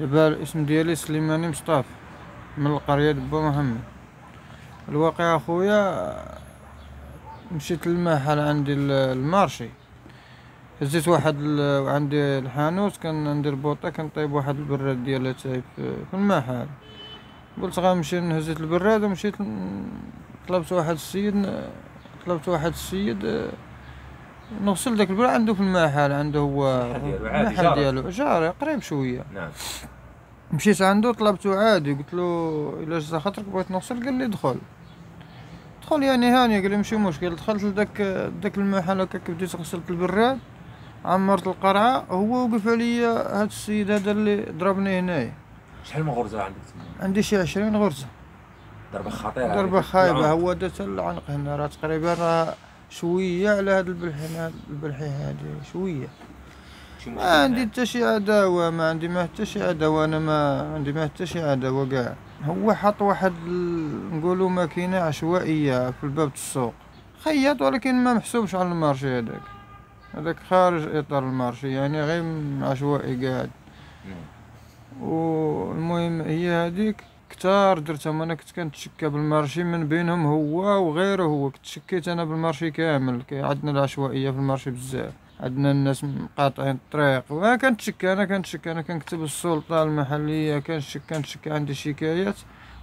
دابا الاسم ديالي سليماني مصطفى من القرية بامحمد. الواقع اخويا مشيت للمحل عندي المارشي، هزيت واحد عندي الحانوت كندير بوطة كنطيب واحد البراد ديالها تاعي في المحل، قلت غنمشي نهزيت البراد ومشيت طلبت واحد السيد نوصل داك البراد عنده في المحل، عنده هو المحل ديالو جاري قريب شويه. نعم مشيت عنده طلبته عادي، قلت له الا جا خاطرك بغيت نوصل، قال لي دخل يعني هاني، قال لي ماشي مشكل. دخلت لداك المحل هكا كي بديت غسلت البراد عمرت القرعه، هو وقف عليا هاد السيد هذا اللي ضربني هنايا. شحال من غرزه عندك؟ عندي شي 20 غرزه. ضربه خطيره، ضربه خايبه، هو دات العنق هنا، راه تقريبا شويه على هاد البلحي هادي شويه. ما عندي حتى شي عداوه، انا ما عندي حتى شي عداوه كاع. هو حط واحد نقولوا ماكينه عشوائيه في الباب السوق، خياط ولكن ما محسوبش على المارشي هذاك، خارج اطار المارشي يعني غير عشوائي قاعد. والمهم هي هذيك كتار درتهم، انا كنت كنتشكى بالمارشي من بينهم هو وغيره، هو كنت شكيت انا بالمارشي كامل، عندنا العشوائيه في المارشي بزاف، عندنا الناس مقاطعين الطريق، وانا كنتشكى، انا كنكتب السلطه المحليه، كنشك عندي شكايات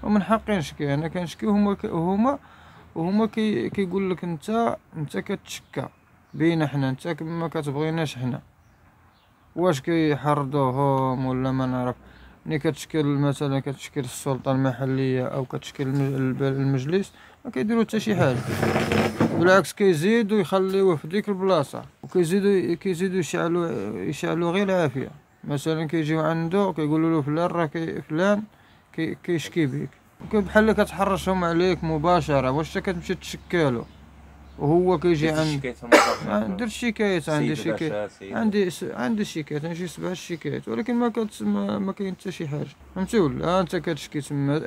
ومن حقي نشكي، انا كنشكي هما كيقول لك انت كتشكى بينا حنا، انت ما كتبغيناش حنا، واش كيحرضوهم ولا ما نعرف. ملي كتشكل مثلا كتشكل السلطه المحليه او كتشكل المجلس ما كيديروا حتى شي حاجه، بالعكس كيزيدوا يخليوه في ديك البلاصه، وكيزيدوا يشعلوا غير العافيه. مثلا كيجيو عنده كيقولوا له فلان راه فلان كيشكي بك، بحال اللي كتحرشهم عليك مباشره. واش انت كتمشي تشكالو وهو كيجي عند درت شكايات، عندي شكايات، عندي شكايات، شي 7 شكايات، ولكن ما كاين حتى شي حاجه، فهمتي ولا؟ انت كتشكي تما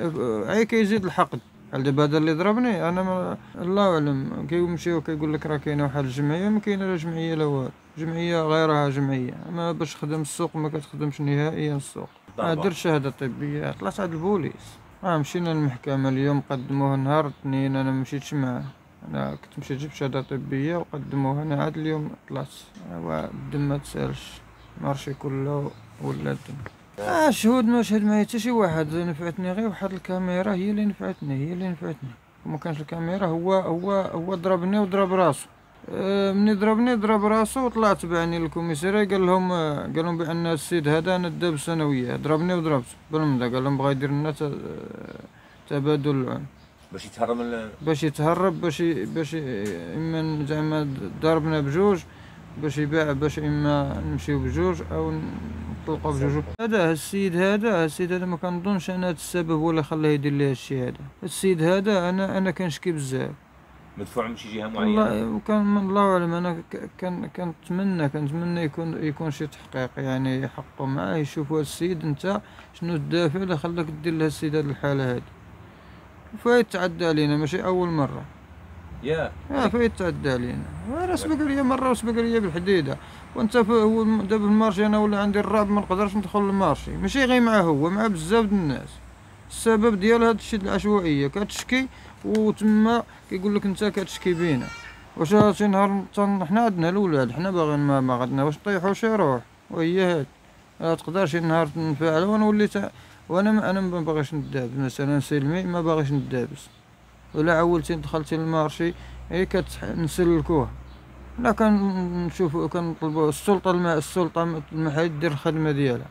عي كيزيد الحقد، بحال دابا هذا اللي ضربني انا الله اعلم، كيمشيو كيقول لك راه كاينه واحد الجمعيه، ما كاينه لا جمعيه لا والو، جمعيه غيرها جمعيه، اما باش تخدم السوق ما كتخدمش نهائيا السوق. درت شهاده طبيه، طلعت عند البوليس، مشينا للمحكمه اليوم، قدموه نهار الاثنين، انا مشيتش معاه، انا كنت مشيت جبت شهاده طبيه وقدموها، انا عاد اليوم طلعت الدم ما تسالش، مارشي كله ولا الدم. شهود ما شهد معايا حتى شي واحد، نفعتني غير واحد الكاميرا هي اللي نفعتني. وما كانش الكاميرا، هو ضربني وضرب راسو، مني ضربني ضرب راسو وطلع تبعني للكوميساريه، قال لهم بان السيد هذا انا دابس انا وياه، ضربني وضربته بالمدا، قال لهم بغا يدير لنا تبادل العنف باش يتهرب، باش اما زعما ضربنا بجوج باش يباع، باش اما نمشيو بجوج او نطلقوا بجوج. هذا السيد هذا ما كنظنش انا السبب ولا خلاه يدير لي هادشي هذا. السيد هذا انا كنشكي بزاف، مدفوع من شي جهه معينه والله، وكان الله اعلم. انا كنتمنى يكون شي تحقيق يعني يحققوا معاه، يشوفوا هاد السيد انت شنو الدافع اللي خلاك دير لهاد السيد هاد الحاله هادي، فيتعدى علينا ماشي اول مره، فيتعدى علينا، راه سبق ليا مره وسبق ليا بالحديده. وانت دابا المارشي انا ولا عندي الرعب، ما نقدرش ندخل للمارشي، ماشي غير معاه هو، مع بزاف د الناس. السبب ديال هاد الشيء العشوائيه، كتشكي وتما كيقول لك انت كتشكي بينا. واش شي نهار حنا عندنا الاولاد، حنا باغيين ما غادناش نطيحوا شي روح، وهي هاد تقدر شي نهار ننفعلوا ونولي وانا ما باغيش ندابس، مثلا سلمي ما باغيش ندابس، ولا عولتي دخلتي للمارشي هي كتنسلكوها. لا كنشوفو كنطلبو السلطه المحليه دير الخدمه ديالها.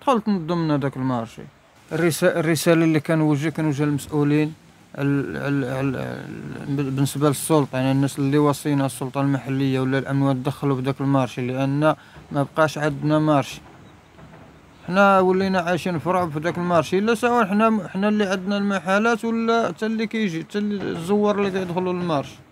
دخلت نضمنا داك المارشي، الرساله اللي كنوجه المسؤولين بالنسبه للسلطه، يعني الناس اللي واصينا السلطه المحليه ولا الاموال دخلوا في داك المارشي، لان ما بقاش عندنا مارشي، حنا ولينا عايشين في رعب في داك المارشي. لا سواء حنا اللي عندنا المحلات ولا حتى اللي كيجي، حتى الزوار اللي كيدخلوا للمارشي.